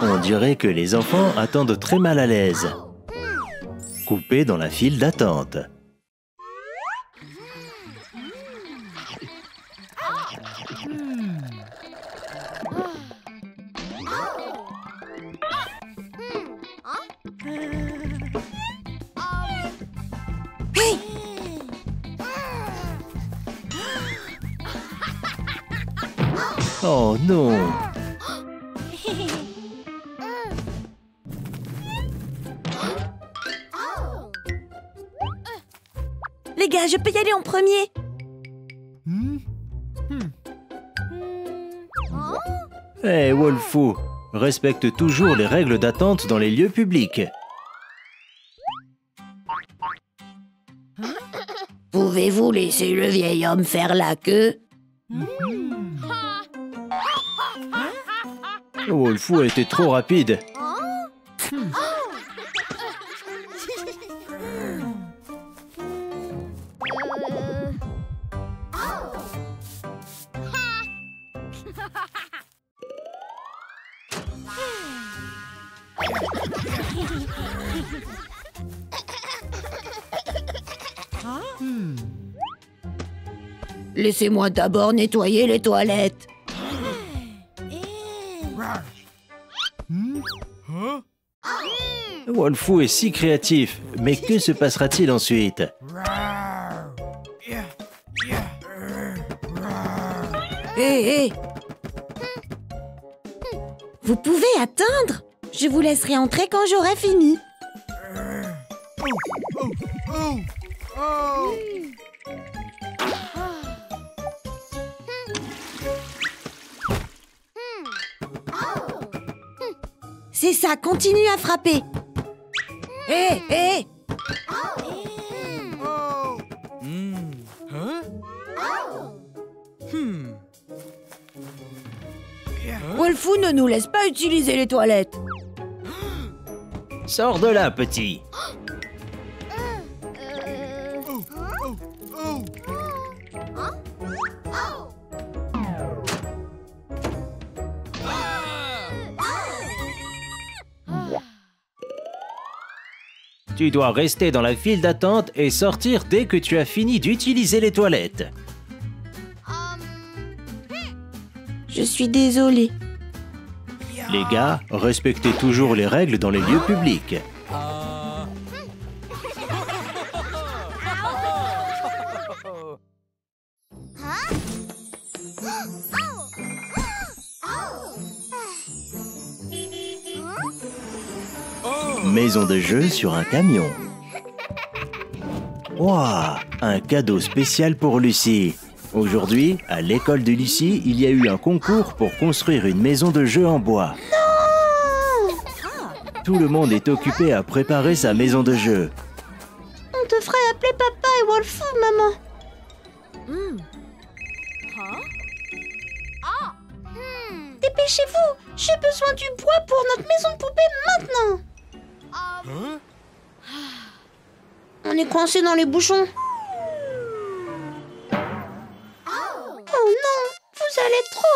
On dirait que les enfants attendent très mal à l'aise. Coupés dans la file d'attente. Oh non! Les gars, je peux y aller en premier! Hey, Wolfoo, respecte toujours les règles d'attente dans les lieux publics. Pouvez-vous laisser le vieil homme faire la queue? Wolfoo a été trop rapide. Laissez-moi d'abord nettoyer les toilettes. Wolfoo est si créatif, mais que se passera-t-il ensuite? Hé, hé! Vous pouvez attendre? Je vous laisserai entrer quand j'aurai fini. C'est ça, continue à frapper. Hé, hé! Wolfoo ne nous laisse pas utiliser les toilettes. Sors de là, petit. Tu dois rester dans la file d'attente et sortir dès que tu as fini d'utiliser les toilettes. Je suis désolée. Les gars, respectez toujours les règles dans les lieux publics. Maison de jeu sur un camion. Waouh, un cadeau spécial pour Lucie. Aujourd'hui, à l'école de Lucie, il y a eu un concours pour construire une maison de jeu en bois. Non! Tout le monde est occupé à préparer sa maison de jeu. On devrait appeler papa et Wolfoo, maman. Dépêchez-vous, j'ai besoin du bois pour notre maison de poupée maintenant. On est coincé dans les bouchons. Oh non, vous allez être trop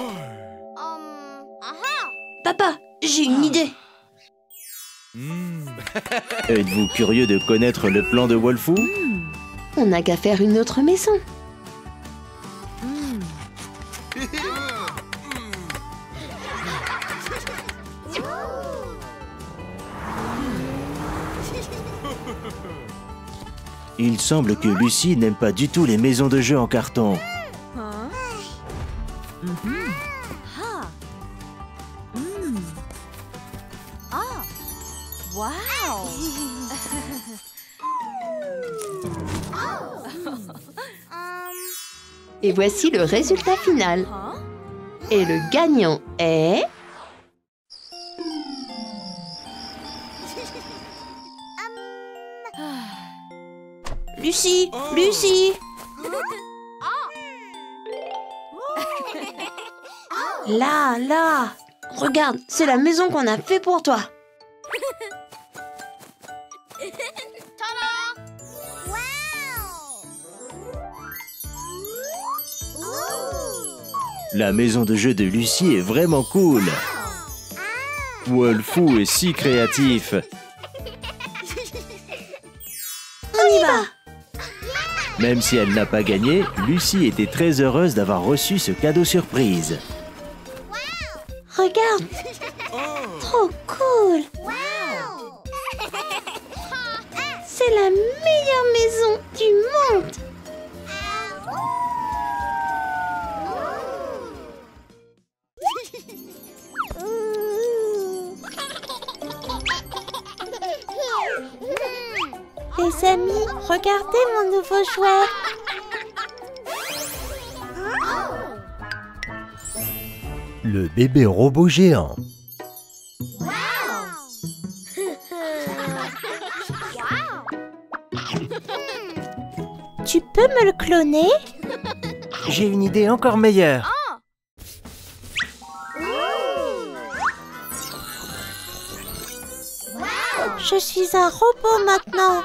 en retard. Papa, j'ai une idée. Êtes-vous curieux de connaître le plan de Wolfoo? On n'a qu'à faire une autre maison. Il semble que Lucie n'aime pas du tout les maisons de jeu en carton. Et voici le résultat final. Et le gagnant est... Lucie! Lucie! Là, là! Regarde, c'est la maison qu'on a fait pour toi! La maison de jeu de Lucie est vraiment cool. Wolfoo est si créatif. On y va! Même si elle n'a pas gagné, Lucie était très heureuse d'avoir reçu ce cadeau surprise. Regarde! Trop cool! C'est la meilleure maison du monde! Les amis, regardez mon nouveau jouet. Le bébé robot géant. Wow. Tu peux me le cloner? J'ai une idée encore meilleure. Je suis un robot maintenant.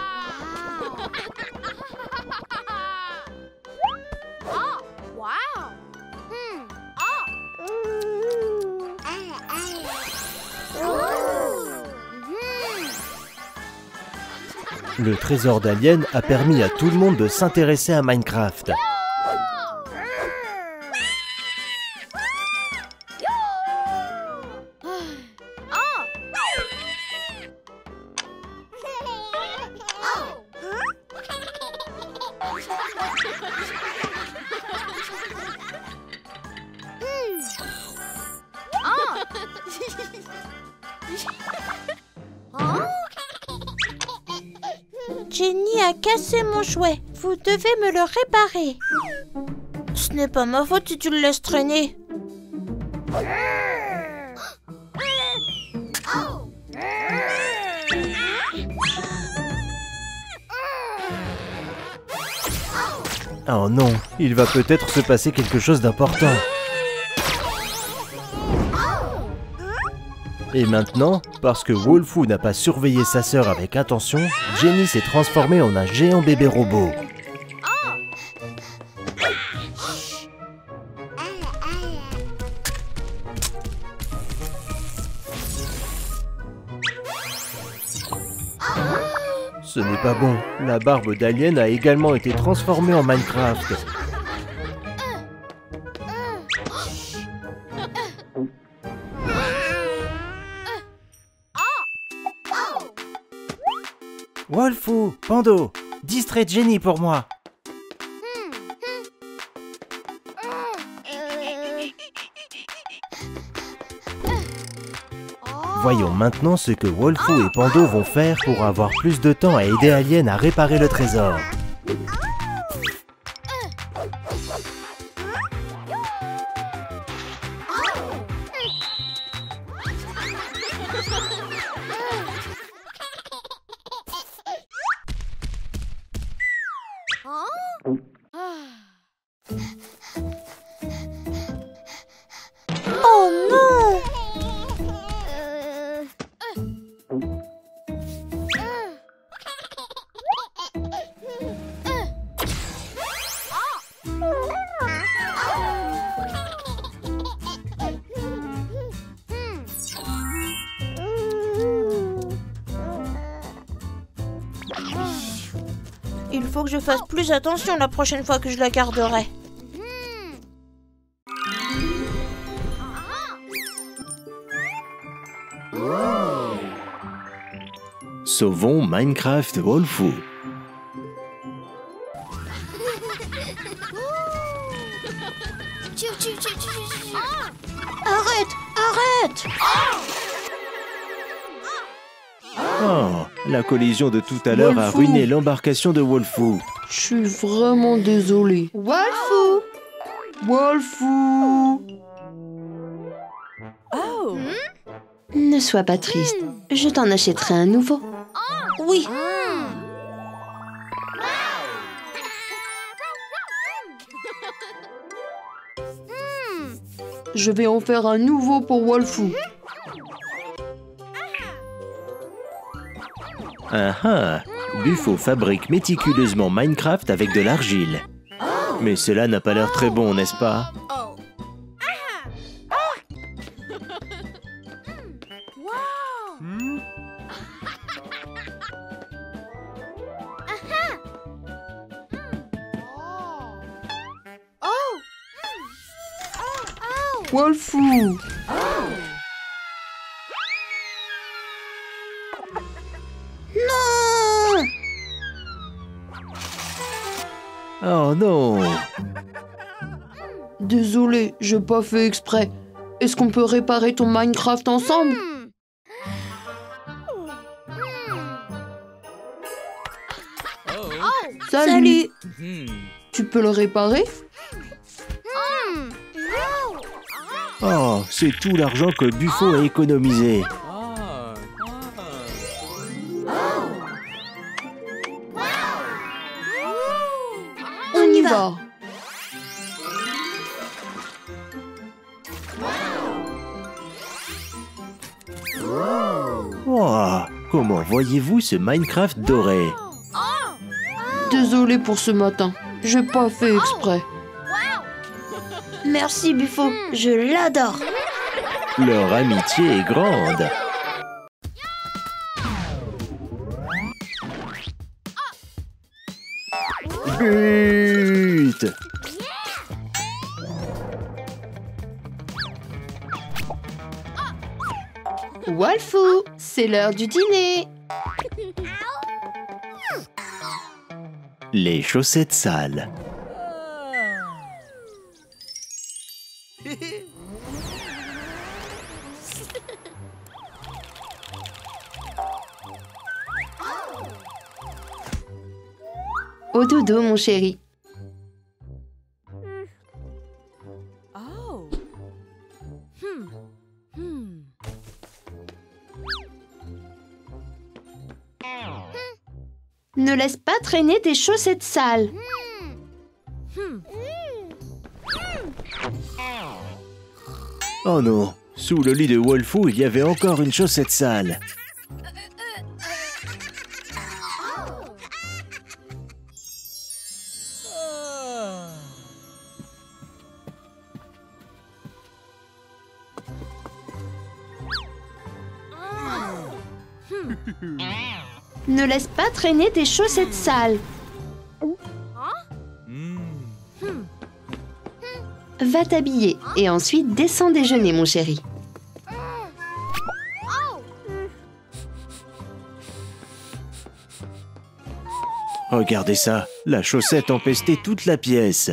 Le trésor d'Alien a permis à tout le monde de s'intéresser à Minecraft. Jenny a cassé mon jouet. Vous devez me le réparer. Ce n'est pas ma faute si tu le laisses traîner. Oh non, il va peut-être se passer quelque chose d'important. Et maintenant, parce que Wolfoo n'a pas surveillé sa sœur avec attention, Jenny s'est transformée en un géant bébé robot. Ce n'est pas bon, la barbe d'Alien a également été transformée en Minecraft. Wolfoo, Pando, distrait Jenny pour moi. Voyons maintenant ce que Wolfoo et Pando vont faire pour avoir plus de temps à aider Alien à réparer le trésor. Il faut que je fasse plus attention la prochaine fois que je la garderai. Sauvons Minecraft Wolfoo. Arrête! Oh, la collision de tout à l'heure a ruiné l'embarcation de Wolfoo. Je suis vraiment désolée. Wolfoo! Wolfoo! Oh. Ne sois pas triste. Je t'en achèterai un nouveau. Oui. Je vais en faire un nouveau pour Wolfoo. Ah ah, Buffo fabrique méticuleusement Minecraft avec de l'argile. Mais cela n'a pas l'air très bon, n'est-ce pas? Wolfoo. Non. Oh non. Désolé, j'ai pas fait exprès. Est-ce qu'on peut réparer ton Minecraft ensemble? Salut. Tu peux le réparer? Oh, c'est tout l'argent que Buffo a économisé. On y va. Oh, comment voyez-vous ce Minecraft doré? Désolé pour ce matin, j'ai pas fait exprès. Merci Buffo, je l'adore. Leur amitié est grande. But! Wolfoo, c'est l'heure du dîner. Les chaussettes sales. Au dodo, mon chéri. Ne laisse pas traîner tes chaussettes sales. Oh non, sous le lit de Wolfoo, il y avait encore une chaussette sale. Ne laisse pas traîner tes chaussettes sales. Va t'habiller et ensuite descends déjeuner, mon chéri. Regardez ça, la chaussette empestait toute la pièce.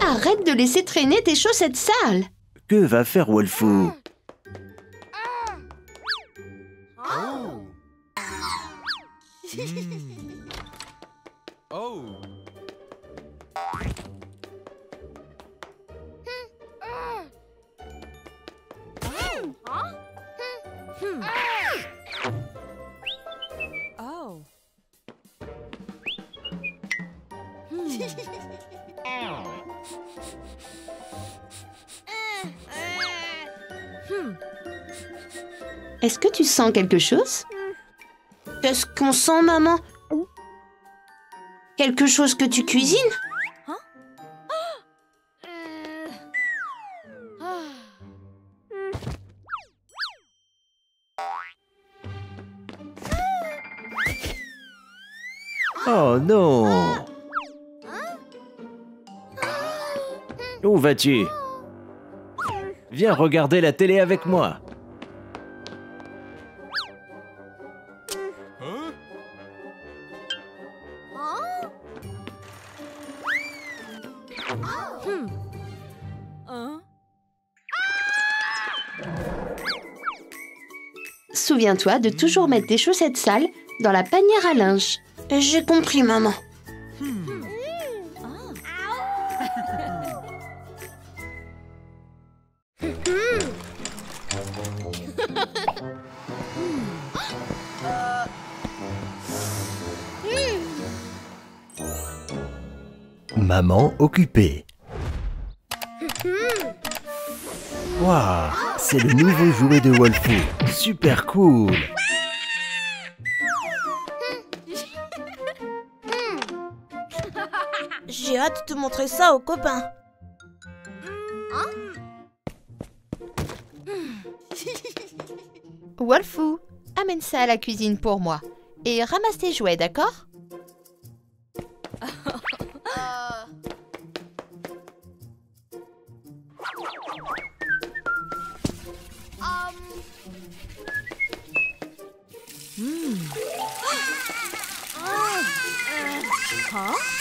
Arrête de laisser traîner tes chaussettes sales. Que va faire Wolfoo? Est-ce que tu sens quelque chose? Qu'est-ce qu'on sent, maman? Quelque chose que tu cuisines? Oh non! Où vas-tu? Viens regarder la télé avec moi. Souviens-toi de toujours mettre tes chaussettes sales dans la panière à linge. J'ai compris, maman. Maman occupée. Waouh, c'est le nouveau jouet de Wolfoo. Super cool. J'ai hâte de te montrer ça aux copains. Wolfoo, amène ça à la cuisine pour moi. Et ramasse tes jouets, d'accord?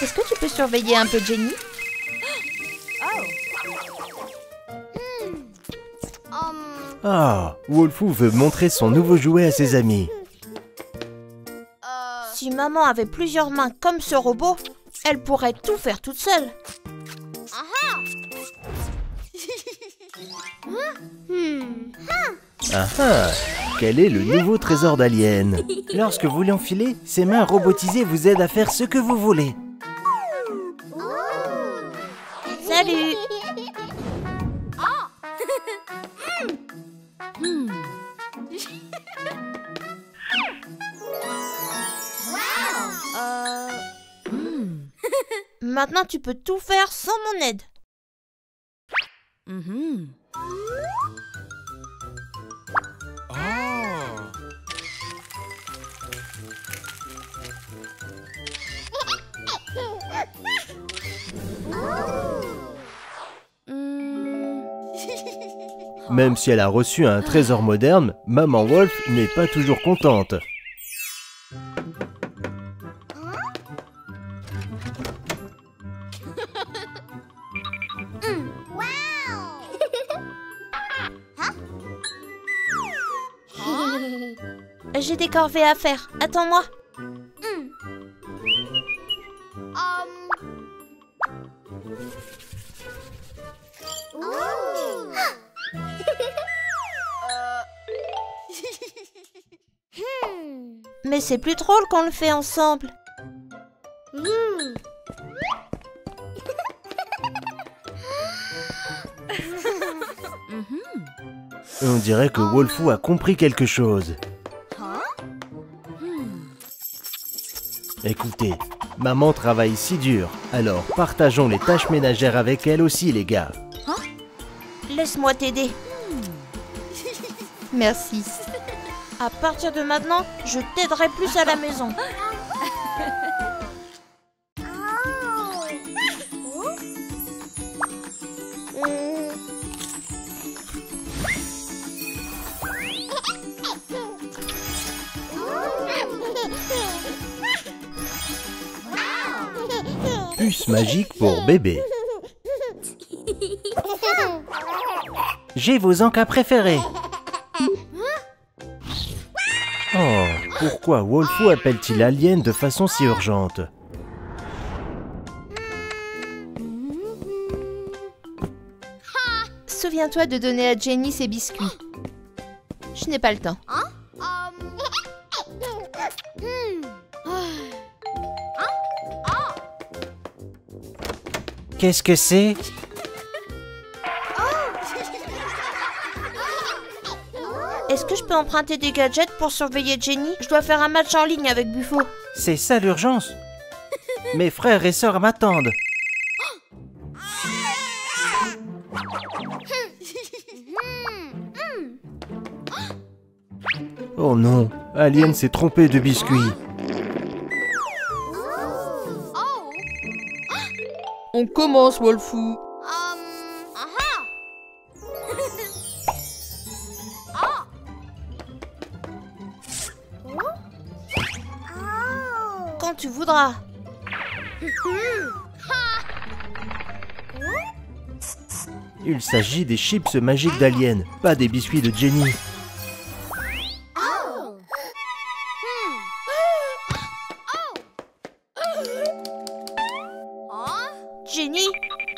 Est-ce que tu peux surveiller un peu Jenny? Ah, Wolfoo veut montrer son nouveau jouet à ses amis. Si maman avait plusieurs mains comme ce robot, elle pourrait tout faire toute seule. Quel est le nouveau trésor d'Alien? Lorsque vous l'enfilez, ces mains robotisées vous aident à faire ce que vous voulez. Salut! Maintenant, tu peux tout faire sans mon aide. Même si elle a reçu un trésor moderne, Maman Wolf n'est pas toujours contente. J'ai des corvées à faire, attends-moi. Mais c'est plus drôle qu'on le fait ensemble. On dirait que Wolfoo a compris quelque chose. Écoutez, maman travaille si dur, alors partageons les tâches ménagères avec elle aussi, les gars. Laisse-moi t'aider. Merci. À partir de maintenant, je t'aiderai plus à la maison. Puce magique pour bébé. J'ai vos encas préférés. Oh, pourquoi Wolfoo appelle-t-il Alien de façon si urgente? Souviens-toi de donner à Jenny ses biscuits. Je n'ai pas le temps. Qu'est-ce que c'est? Est-ce que je peux emprunter des gadgets pour surveiller Jenny? Je dois faire un match en ligne avec Buffo. C'est ça l'urgence? Mes frères et sœurs m'attendent. Oh non, Alien s'est trompé de biscuit. On commence, Wolfoo. Quand tu voudras. Il s'agit des chips magiques d'Alien, pas des biscuits de Jenny.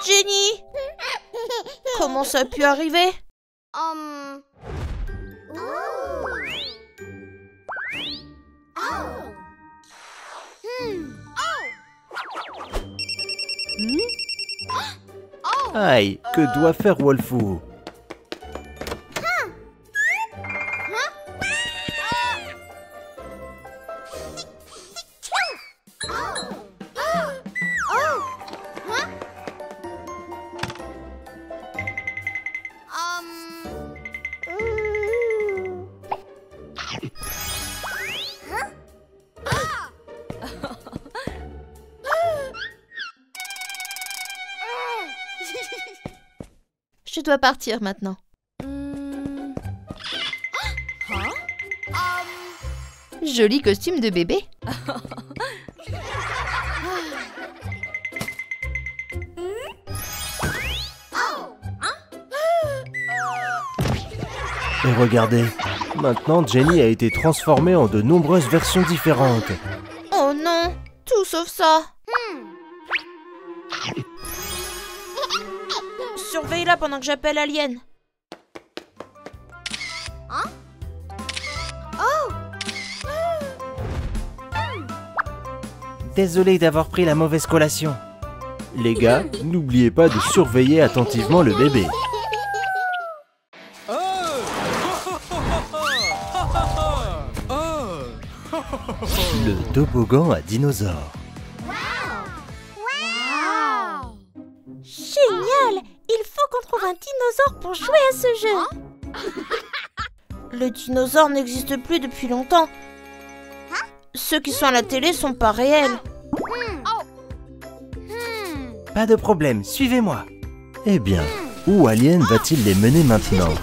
Jenny, comment ça a pu arriver? Aïe, que doit faire Wolfoo? Je dois partir maintenant. Joli costume de bébé. Et regardez, maintenant Jenny a été transformée en de nombreuses versions différentes. Oh non, tout sauf ça. Surveille-la pendant que j'appelle Alien. Hein? Oh! Désolé d'avoir pris la mauvaise collation. Les gars, n'oubliez pas de surveiller attentivement le bébé. Le toboggan à dinosaures. Wow! Génial! Il faut qu'on trouve un dinosaure pour jouer à ce jeu. Le dinosaure n'existe plus depuis longtemps. Ceux qui sont à la télé sont pas réels. Pas de problème, suivez-moi. Eh bien, où Alien va-t-il les mener maintenant?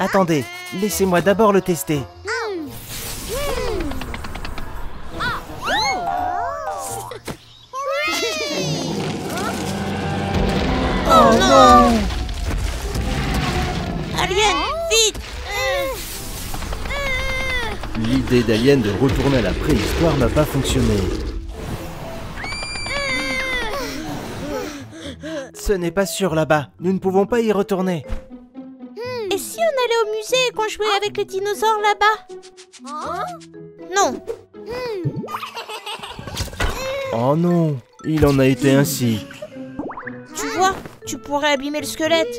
Attendez, laissez-moi d'abord le tester. Oh non! Alien, vite! L'idée d'Alien de retourner à la préhistoire n'a pas fonctionné. Ce n'est pas sûr là-bas, nous ne pouvons pas y retourner. Et si on allait au musée et qu'on jouait avec les dinosaures là-bas? Non. Oh non, il en a été ainsi. Tu vois, tu pourrais abîmer le squelette.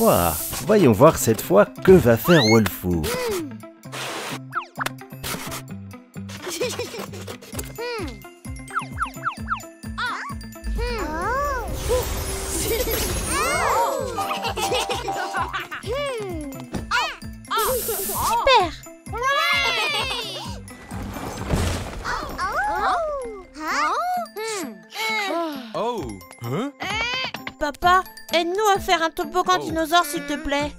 Ouah, voyons voir cette fois que va faire Wolfoo. Super! Papa, aide-nous à faire un toboggan dinosaure, s'il te plaît.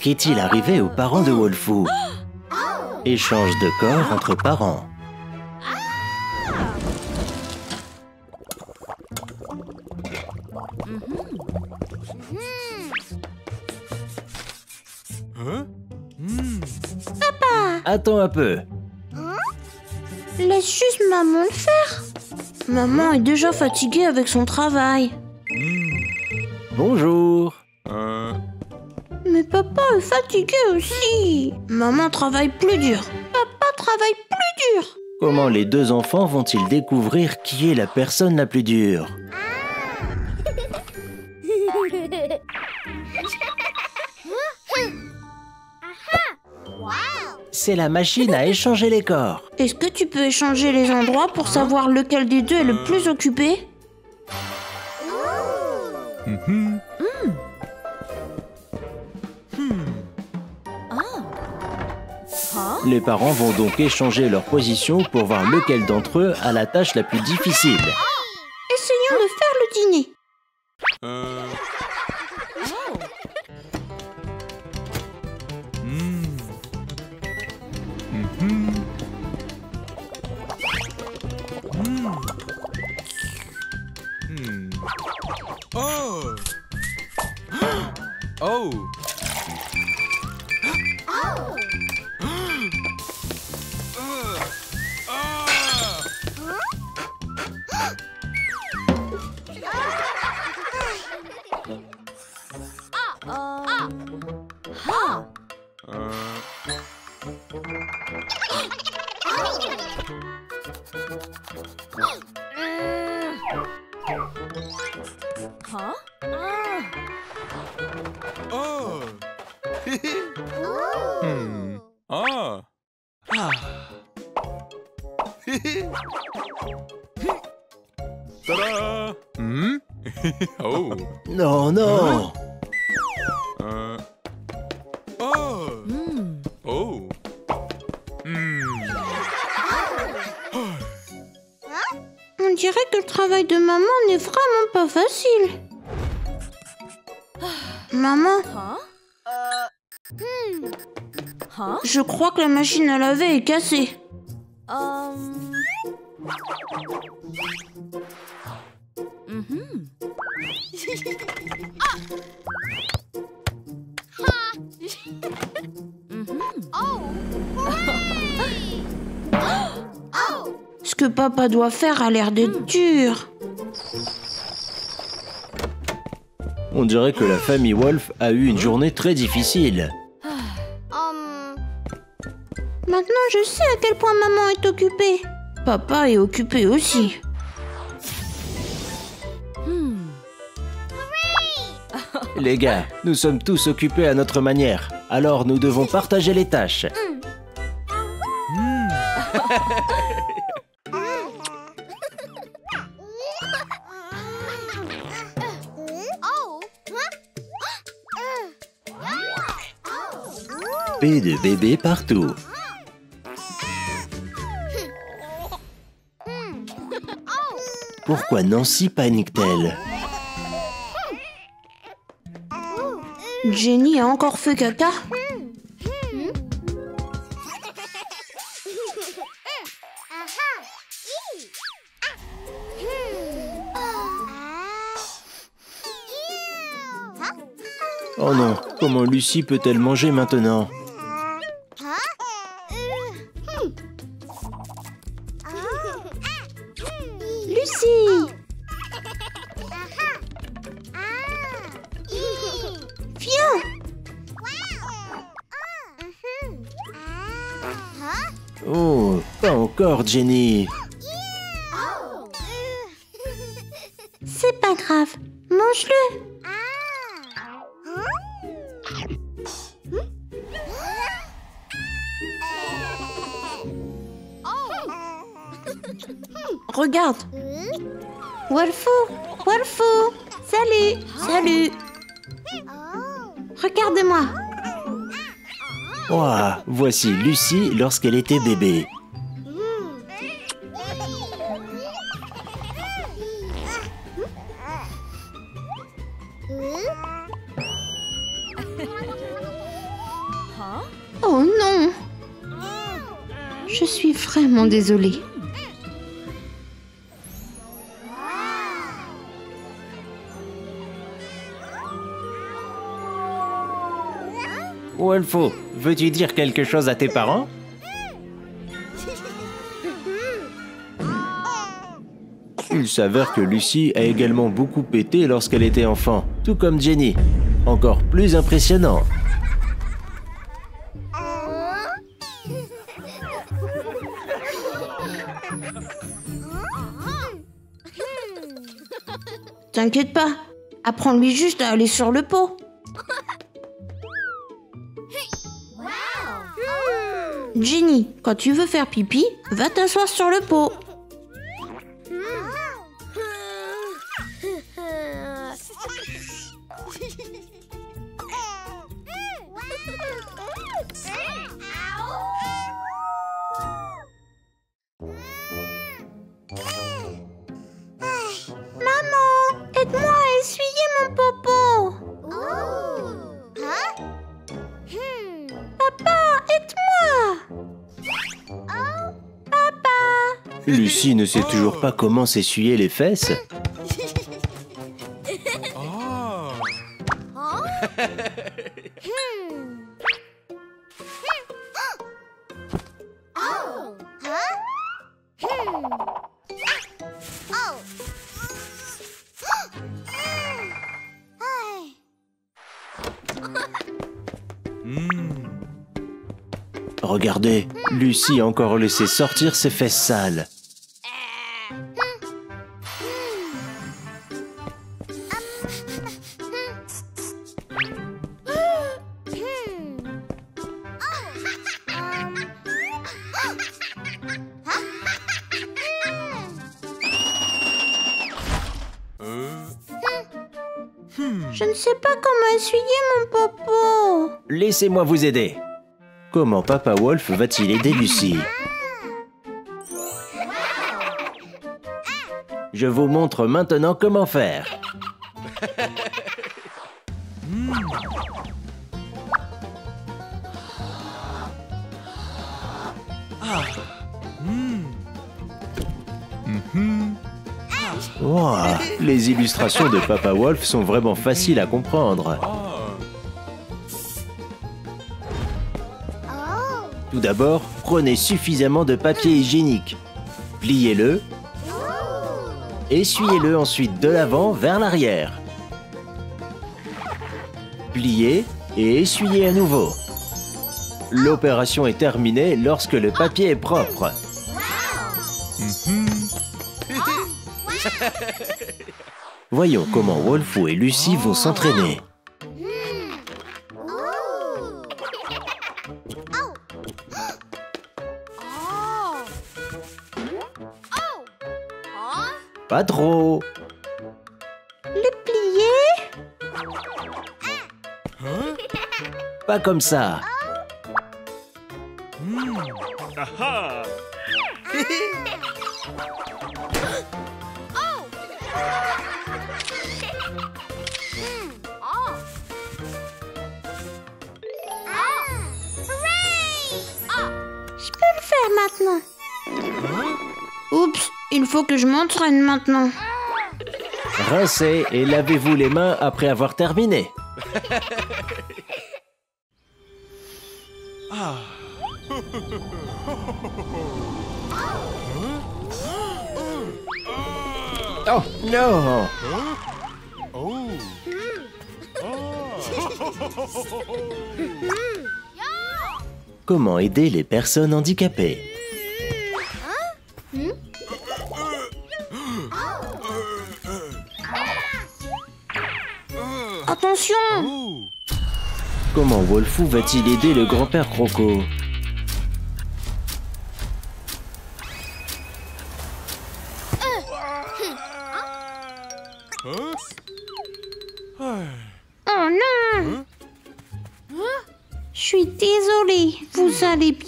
Qu'est-il arrivé aux parents de Wolfoo? Échange de corps entre parents. Papa! Attends un peu. Laisse juste maman le faire. Maman est déjà fatiguée avec son travail. Bonjour. Mais papa est fatigué aussi. Maman travaille plus dur. Papa travaille plus dur. Comment les deux enfants vont-ils découvrir qui est la personne la plus dure? C'est la machine à échanger les corps. Est-ce que tu peux échanger les endroits pour savoir lequel des deux est le plus occupé? Les parents vont donc échanger leur position pour voir lequel d'entre eux a la tâche la plus difficile. Essayons de faire le dîner. Huh? Oh. Hmm. Oh. Ah. Ta-da! Hmm? Oh. Non, non. On dirait que le travail de maman n'est vraiment pas facile. Maman, je crois que la machine à laver est cassée. Ce que papa doit faire a l'air d'être dur. On dirait que la famille Wolf a eu une journée très difficile. Maintenant, je sais à quel point maman est occupée. Papa est occupé aussi. Les gars, nous sommes tous occupés à notre manière. Alors, nous devons partager les tâches. De bébés partout. Pourquoi Nancy panique-t-elle? Jenny a encore fait caca? Oh non, comment Lucie peut-elle manger maintenant? Jenny. C'est pas grave, mange-le. Regarde. Wolfoo, Wolfoo, salut, salut. Regarde-moi. Ouah, voici Lucie lorsqu'elle était bébé. Désolée. Wolfoo, veux-tu dire quelque chose à tes parents? Il s'avère que Lucie a également beaucoup pété lorsqu'elle était enfant, tout comme Jenny. Encore plus impressionnant. T'inquiète pas, apprends-lui juste à aller sur le pot. Jenny, quand tu veux faire pipi, va t'asseoir sur le pot. Lucie ne sait toujours pas comment s'essuyer les fesses. Regardez, Lucie a encore laissé sortir ses fesses sales. Je ne sais pas comment essuyer mon popo. Laissez-moi vous aider. Comment Papa Wolf va-t-il aider Lucie? Je vous montre maintenant comment faire. Wow, les illustrations de Papa Wolf sont vraiment faciles à comprendre. Tout d'abord, prenez suffisamment de papier hygiénique. Pliez-le. Essuyez-le ensuite de l'avant vers l'arrière. Pliez et essuyez à nouveau. L'opération est terminée lorsque le papier est propre. Voyons comment Wolfoo et Lucie vont s'entraîner. Pas trop. Le plier. Pas comme ça. Maintenant. Oups, il faut que je m'entraîne maintenant. Rincez et lavez-vous les mains après avoir terminé. Oh non! Comment aider les personnes handicapées? Attention! Comment Wolfoo va-t-il aider le grand-père Croco?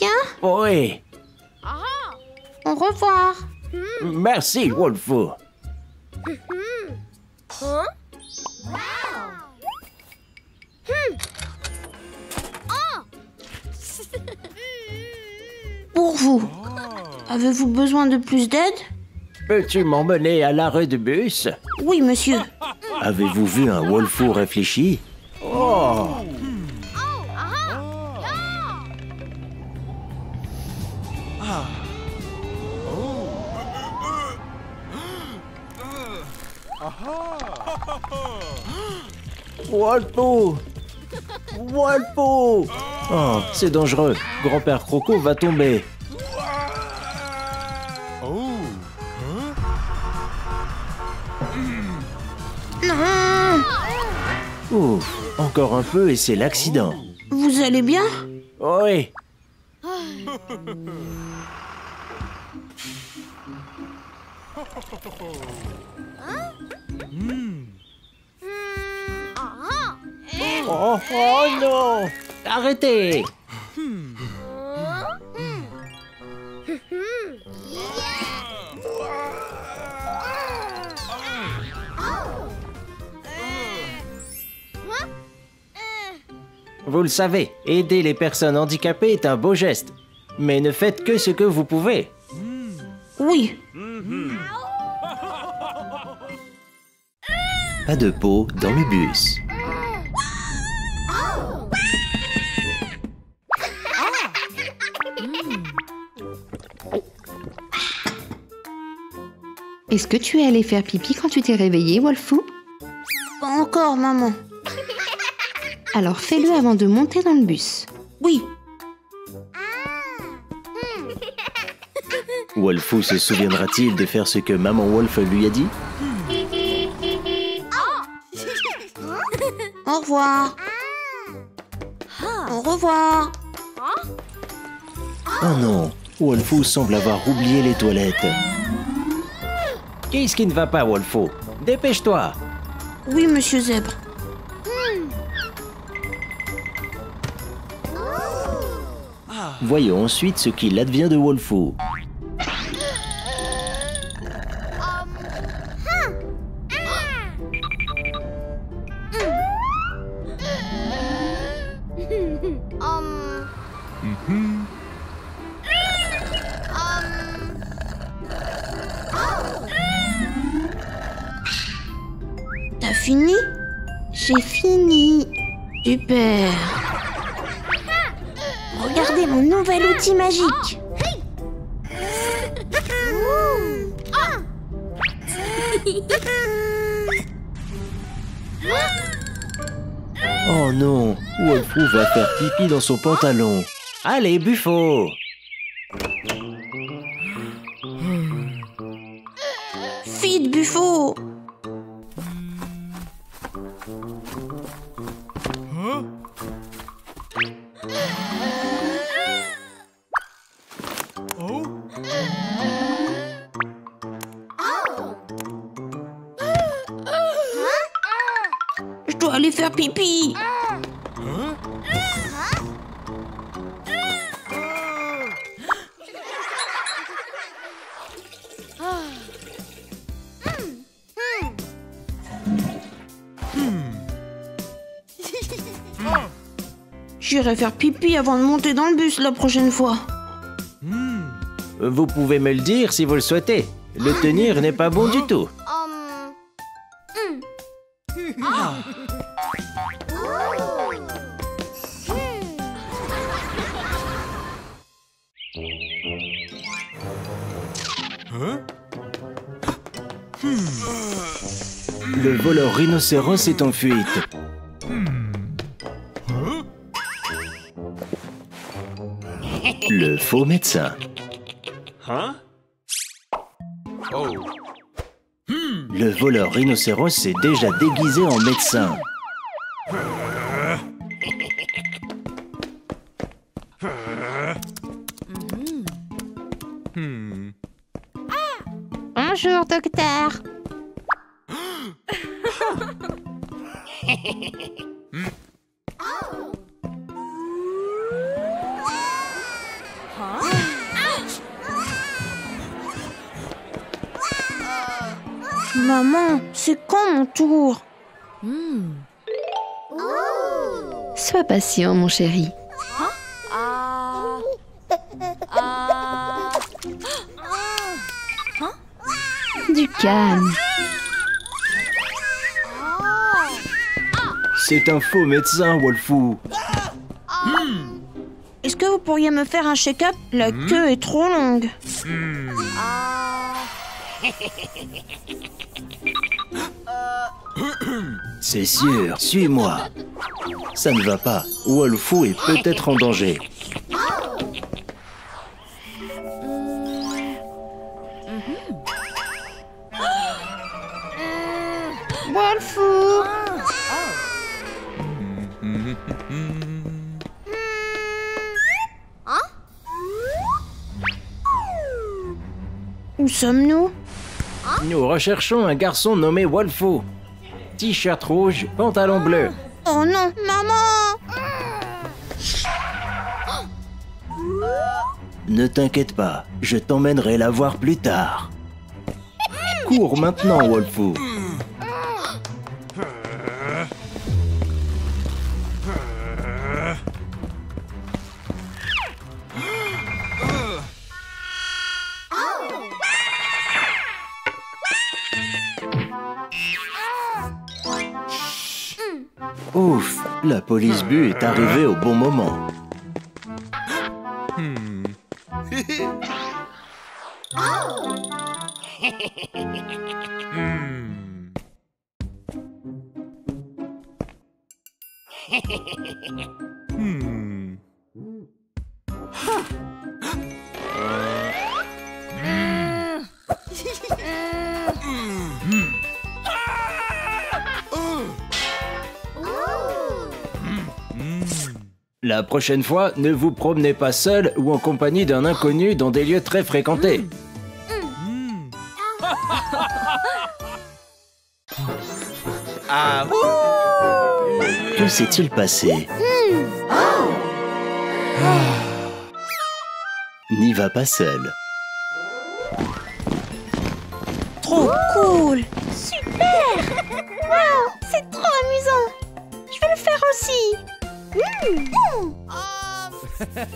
Bien? Oui. Au revoir. Merci, Wolfoo. Pour vous. Avez-vous besoin de plus d'aide? Peux-tu m'emmener à l'arrêt de bus? Oui, monsieur. Avez-vous vu un Wolfoo réfléchi? Oh! Wolfoo! Wolfoo! Oh, c'est dangereux. Grand-père Croco va tomber. Non! Ouf, encore un peu et c'est l'accident. Vous allez bien? Oui. Oh, oh non! Arrêtez! Vous le savez, aider les personnes handicapées est un beau geste. Mais ne faites que ce que vous pouvez. Oui. Pas de peau dans le bus. Est-ce que tu es allé faire pipi quand tu t'es réveillé, Wolfoo? Pas encore, maman. Alors fais-le avant de monter dans le bus. Oui. Wolfoo se souviendra-t-il de faire ce que Maman Wolf lui a dit? Au revoir. Au revoir. Oh non, Wolfoo semble avoir oublié les toilettes. Qu'est-ce qui ne va pas, Wolfoo? dépêche-toi. Oui, monsieur Zèbre. Voyons ensuite ce qu'il advient de Wolfoo. T'as fini? J'ai fini. Super. Regardez mon nouvel outil magique. Oh non, Wolfoo va faire pipi dans son pantalon. Allez, Buffo! Vite, Buffo! Je dois aller faire pipi. J'irai faire pipi avant de monter dans le bus la prochaine fois. Vous pouvez me le dire si vous le souhaitez. Le tenir n'est pas bon du tout. Le voleur rhinocéros est en fuite. Le faux médecin. Hein? Oh. Le voleur rhinocéros s'est déjà déguisé en médecin. Bonjour, docteur. Maman, c'est quand mon tour? Sois patient, mon chéri. Du calme. C'est un faux médecin, Wolfoo. Est-ce que vous pourriez me faire un check-up? La queue est trop longue. C'est sûr, suis-moi. Ça ne va pas. Wolfoo est peut-être en danger. Wolfoo. Où sommes-nous? Nous recherchons un garçon nommé Wolfoo. T-shirt rouge, pantalon bleu. Oh non, maman! Ne t'inquiète pas, je t'emmènerai la voir plus tard. Cours maintenant, Wolfoo. Ouf, la police bu est arrivée au bon moment. La prochaine fois, ne vous promenez pas seul ou en compagnie d'un inconnu dans des lieux très fréquentés. Ah ouh! Que s'est-il passé? N'y va pas seul. Trop cool! Super! Wow! C'est trop amusant! Je vais le faire aussi!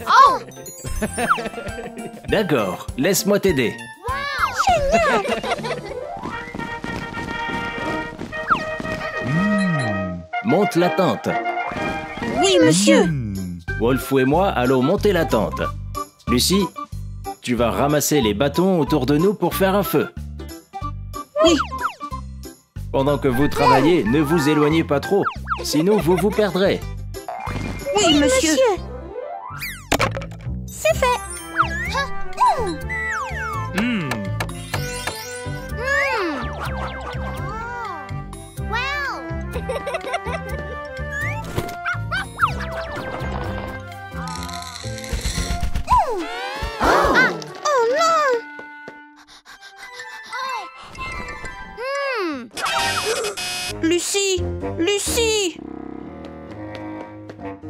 Oh! D'accord, laisse-moi t'aider. Wow! Génial! Monte la tente. Oui, monsieur. Wolfoo et moi allons monter la tente. Lucie, tu vas ramasser les bâtons autour de nous pour faire un feu. Oui. Pendant que vous travaillez, ne vous éloignez pas trop. Sinon, vous vous perdrez. Oui, monsieur. C'est fait. Lucie! Lucie!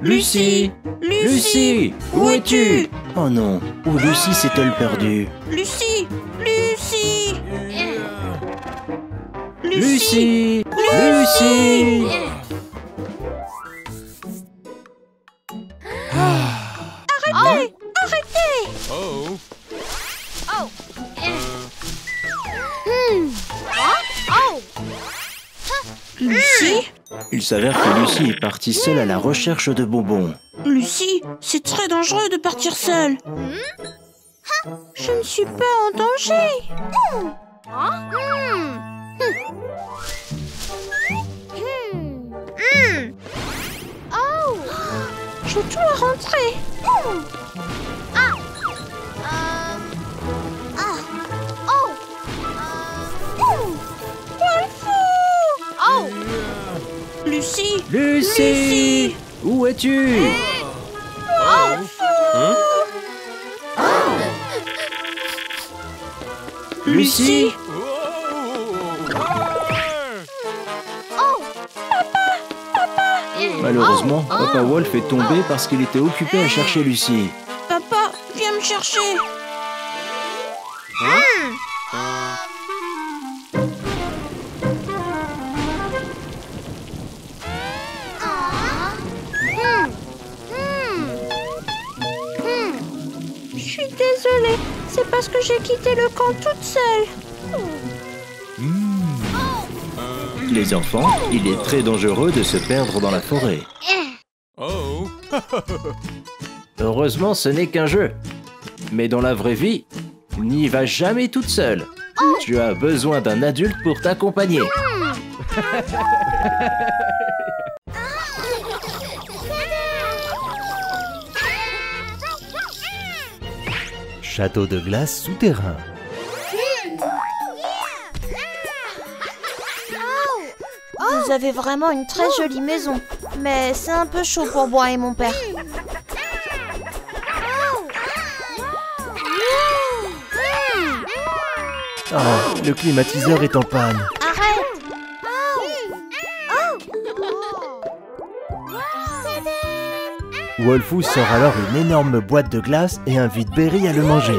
Lucie! Lucie! Où es-tu? Oh non! Où Lucie s'est-elle perdue? Lucie! Lucie! Lucie! Lucie! Arrêtez! Arrêtez! Oh! Oh! Lucie? Il s'avère que Lucie est partie seule à la recherche de bonbons. Lucie, c'est très dangereux de partir seule. Je ne suis pas en danger. Je dois rentrer. Lucie! Lucie! Lucie! Où es-tu? Lucie! Papa! Papa! Malheureusement, Papa Wolf est tombé parce qu'il était occupé à chercher Lucie. Papa, viens me chercher! Désolée, c'est parce que j'ai quitté le camp toute seule. Les enfants, il est très dangereux de se perdre dans la forêt. Heureusement, ce n'est qu'un jeu. Mais dans la vraie vie, n'y va jamais toute seule. Tu as besoin d'un adulte pour t'accompagner. Château de glace souterrain. Vous avez vraiment une très jolie maison, mais c'est un peu chaud pour moi et mon père. Oh, le climatiseur est en panne. Arrête! Wolfoo sort alors une énorme boîte de glace et invite Berry à le manger.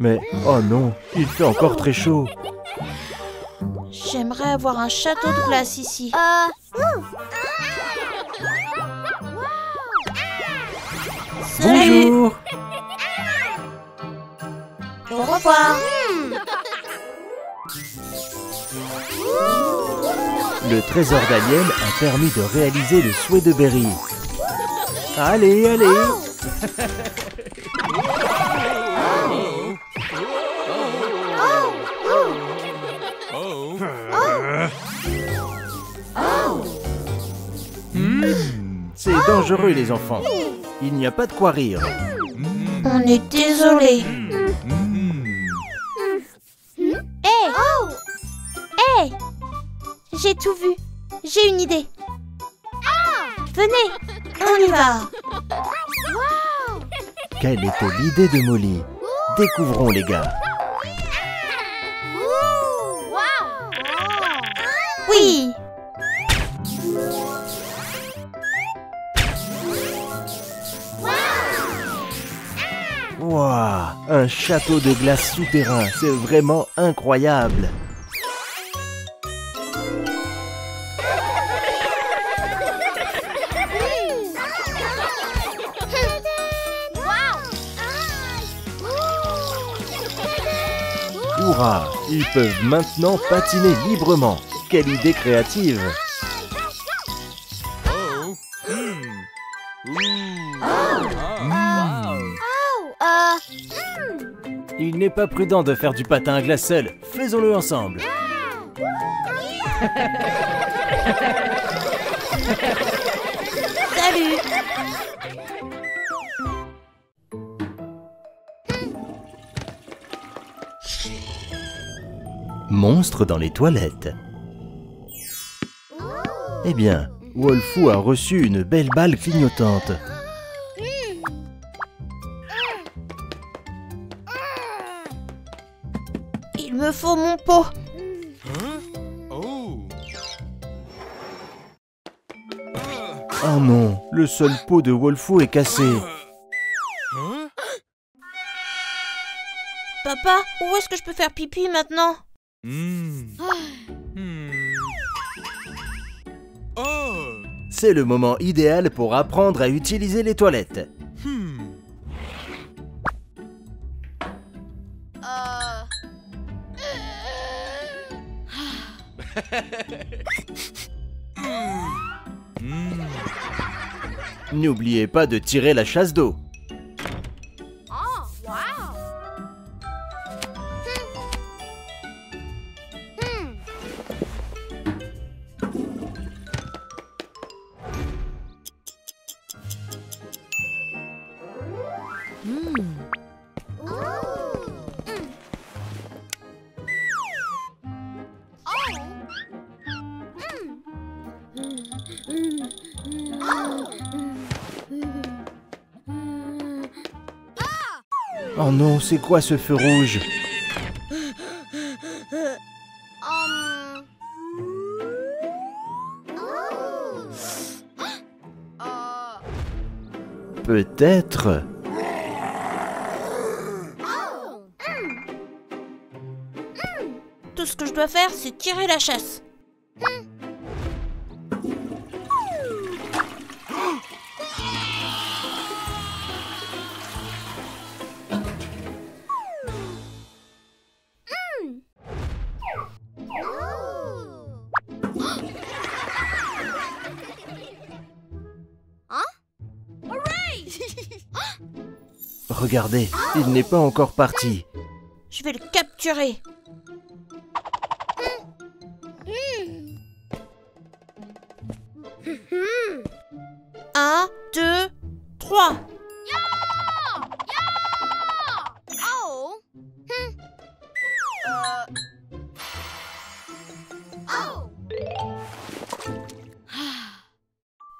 Mais oh non, il fait encore très chaud. J'aimerais avoir un château de glace ici. Bonjour. Au revoir. Le trésor d'Alien a permis de réaliser le souhait de Berry. Allez, allez! C'est dangereux, les enfants. Il n'y a pas de quoi rire. On est désolé. J'ai tout vu. J'ai une idée. Venez, on y va. Quelle était l'idée de Molly? Découvrons les gars. Oui. Waouh, un château de glace souterrain, c'est vraiment incroyable. Hourra, ils peuvent maintenant patiner librement. Quelle idée créative! Il n'est pas prudent de faire du patin à glace seul. Faisons-le ensemble. Salut! Monstre dans les toilettes. Eh bien, Wolfoo a reçu une belle balle clignotante. Il me faut mon pot. Oh non, le seul pot de Wolfoo est cassé. Papa, où est-ce que je peux faire pipi maintenant? C'est le moment idéal pour apprendre à utiliser les toilettes. N'oubliez pas de tirer la chasse d'eau. Oh non, c'est quoi ce feu rouge? Peut-être... Tout ce que je dois faire, c'est tirer la chasse. Regardez, il n'est pas encore parti. Je vais le capturer. Un, deux, trois.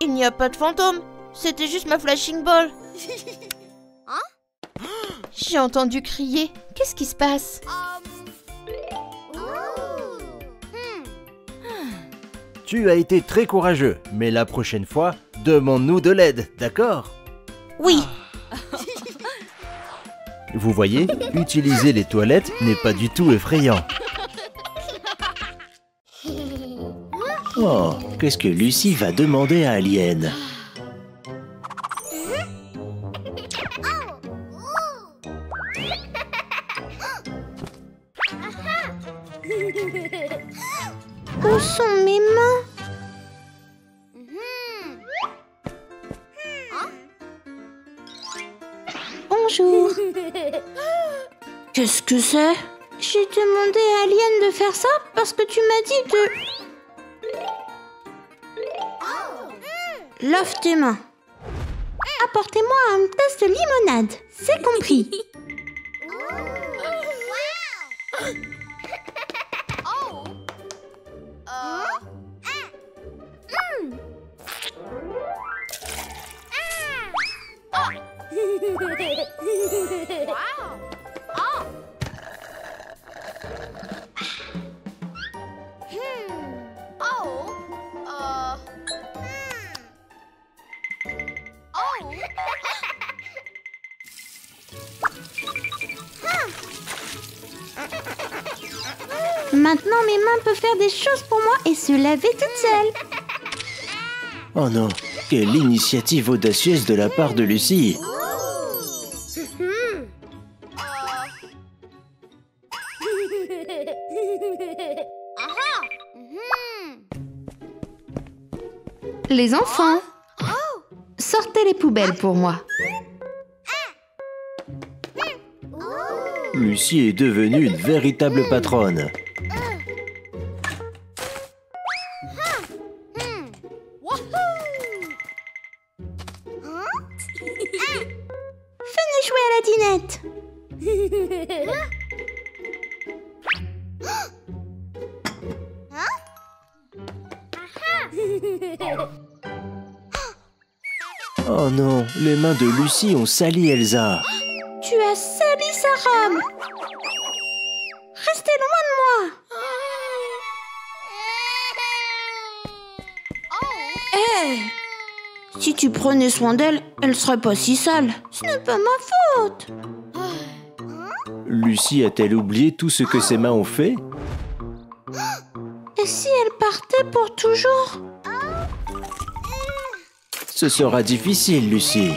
Il n'y a pas de fantôme. C'était juste ma flashing ball. J'ai entendu crier. Qu'est-ce qui se passe? Tu as été très courageux, mais la prochaine fois, demande-nous de l'aide, d'accord? Oui. Vous voyez, utiliser les toilettes n'est pas du tout effrayant. Oh, qu'est-ce que Lucie va demander à Alien? Où sont mes mains? Bonjour. Qu'est-ce que c'est? J'ai demandé à Alien de faire ça parce que tu m'as dit de... Lave tes mains. Apportez-moi un tasse de limonade. C'est compris. Maintenant, mes mains peuvent faire des choses pour moi et se laver toutes seules. Oh non, quelle initiative audacieuse de la part de Lucie! Les enfants, sortez les poubelles pour moi. Lucie est devenue une véritable patronne. Oh non, les mains de Lucie ont sali Elsa. Tu as sali sa robe. Restez loin de moi. Hey, si tu prenais soin d'elle, elle serait pas si sale. Ce n'est pas ma faute. Lucie a-t-elle oublié tout ce que ses mains ont fait? Et si elle partait pour toujours? Ce sera difficile, Lucie.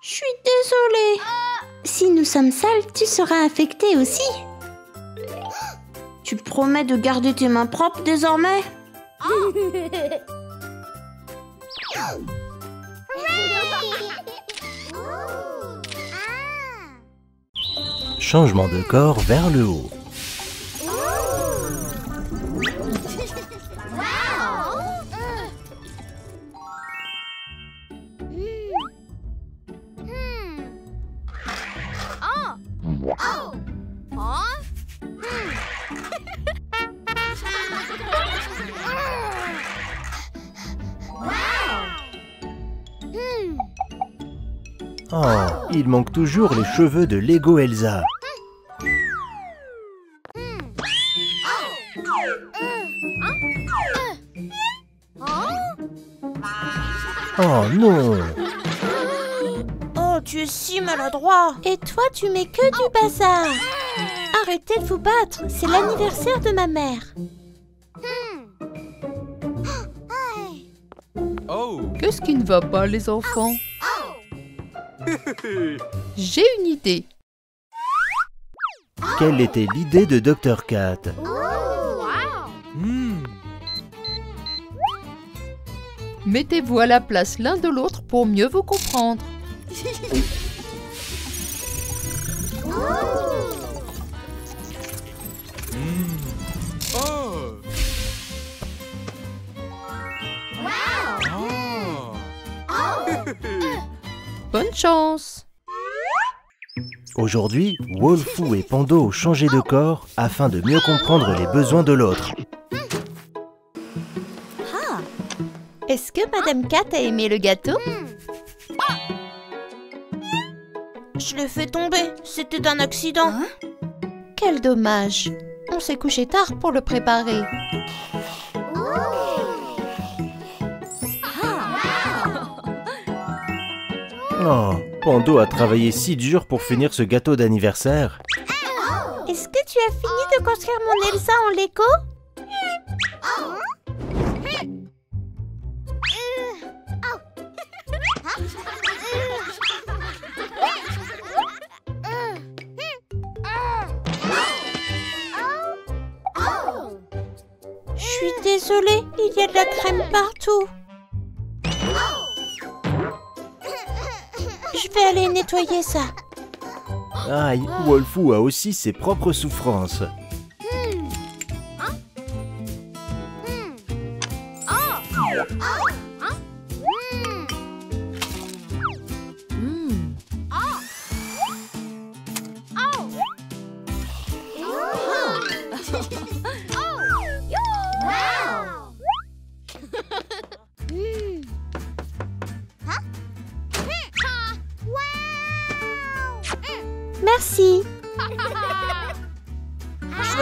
Je suis désolée. Si nous sommes sales, tu seras affectée aussi. Tu promets de garder tes mains propres désormais? Changement de corps vers le haut. Oh, il manque toujours les cheveux de Lego Elsa. Oh non! Oh, tu es si maladroit! Et toi, tu mets que du bazar! Arrêtez de vous battre, c'est l'anniversaire de ma mère. Qu'est-ce qui ne va pas, les enfants? J'ai une idée. Quelle était l'idée de Docteur Kat? Mettez-vous à la place l'un de l'autre pour mieux vous comprendre. Bonne chance! Aujourd'hui, Wolfoo et Pando ont changé de corps afin de mieux comprendre les besoins de l'autre. Est-ce que Madame Kat a aimé le gâteau? Je l'ai fait tomber, c'était un accident. Quel dommage, on s'est couché tard pour le préparer. Oh, Pando a travaillé si dur pour finir ce gâteau d'anniversaire. Est-ce que tu as fini de construire mon Elsa en Lego? Je suis désolée, il y a de la crème partout. Je vais aller nettoyer ça. Aïe, Wolfoo a aussi ses propres souffrances.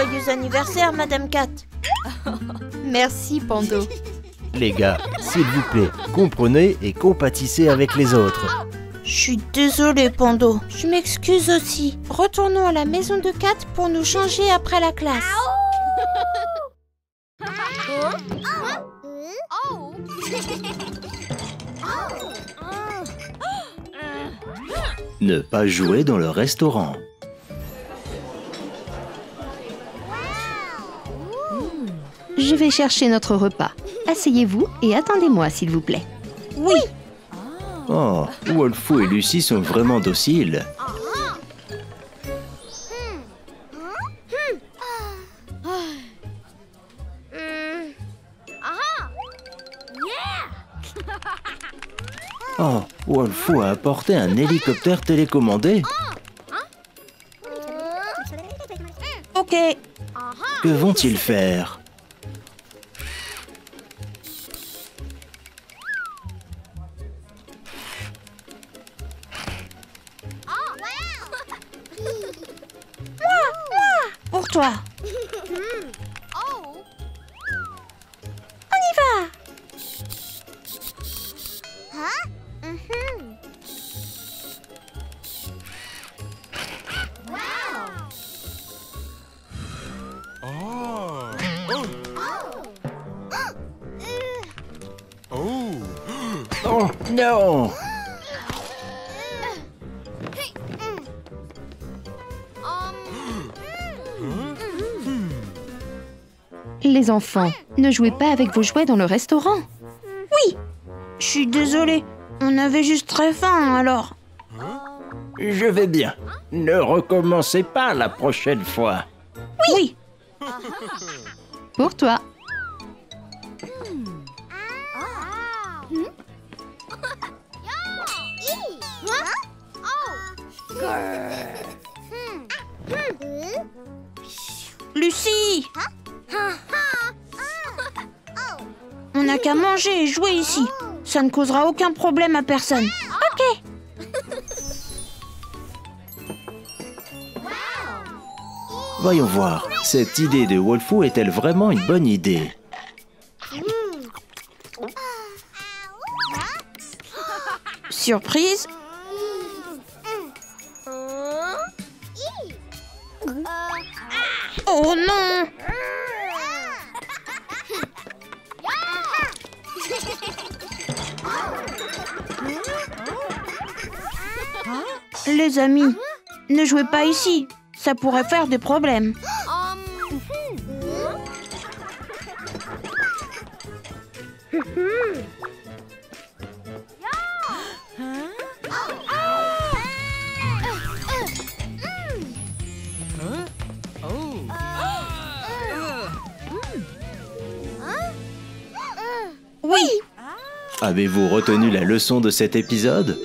Joyeux anniversaire, Madame Kat. Merci, Pando. Les gars, s'il vous plaît, comprenez et compatissez avec les autres. Je suis désolée, Pando. Je m'excuse aussi. Retournons à la maison de Kat pour nous changer après la classe. Ne pas jouer dans le restaurant. Je vais chercher notre repas. Asseyez-vous et attendez-moi, s'il vous plaît. Oui. Oh, Wolfoo et Lucie sont vraiment dociles. Oh, Wolfoo a apporté un hélicoptère télécommandé. Ok. Que vont-ils faire? Pour toi. On y va. Oh non! Les enfants, ne jouez pas avec vos jouets dans le restaurant. Oui. Je suis désolée. On avait juste très faim, alors. Je vais bien. Ne recommencez pas la prochaine fois. Oui. Pour toi. Lucie! On n'a qu'à manger et jouer ici. Ça ne causera aucun problème à personne. Ok. Voyons voir. Cette idée de Wolfoo est-elle vraiment une bonne idée? Surprise. Oh non! Les amis, ne jouez pas ici. Ça pourrait faire des problèmes. Oui. Avez-vous retenu la leçon de cet épisode ?